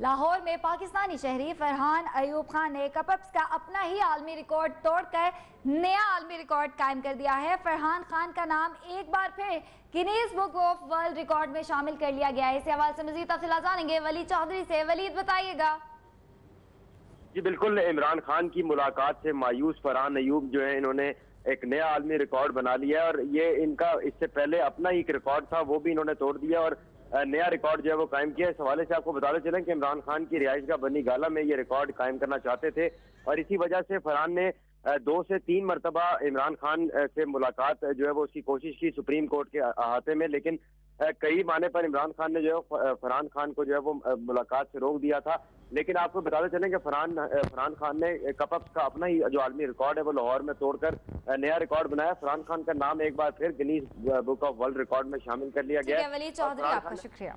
लाहौर में पाकिस्तानी शहरी फरहान अयूब खान ने कपअप्स का अपना ही आलमी रिकॉर्ड तोड़कर नया आलमी रिकॉर्ड कायम कर दिया है। फरहान खान का नाम एक बार फिर Guinness Book of World Record में शामिल कर लिया गया है। इस हवाले से मज़ीद तफसीलात जानेंगे वली चौधरी से। वली, बताइएगा। जी बिल्कुल, इमरान खान की मुलाकात से मायूस फरहान अयूब जो है इन्होंने एक नया आलमी रिकॉर्ड बना लिया और ये इनका इससे पहले अपना ही एक रिकॉर्ड था, वो भी इन्होंने तोड़ दिया और नया रिकॉर्ड जो है वो कायम किया। इस हवाले से आपको बताते चलें कि इमरान खान की रिहाइश का बनी गाला में ये रिकॉर्ड कायम करना चाहते थे और इसी वजह से फरहान ने 2 से 3 मरतबा इमरान खान से मुलाकात जो है वो उसकी कोशिश की सुप्रीम कोर्ट के अहाते में, लेकिन करीब आने पर इमरान खान ने जो है फरहान खान को जो है वो मुलाकात से रोक दिया था। लेकिन आपको बताते चलें कि फरहान खान ने कपअप्स का अपना ही जो आलमी रिकॉर्ड है वो लाहौर में तोड़कर नया रिकॉर्ड बनाया। फरहान खान का नाम एक बार फिर Guinness Book of World Record में शामिल कर लिया गया। वली चौधरी, आपका शुक्रिया।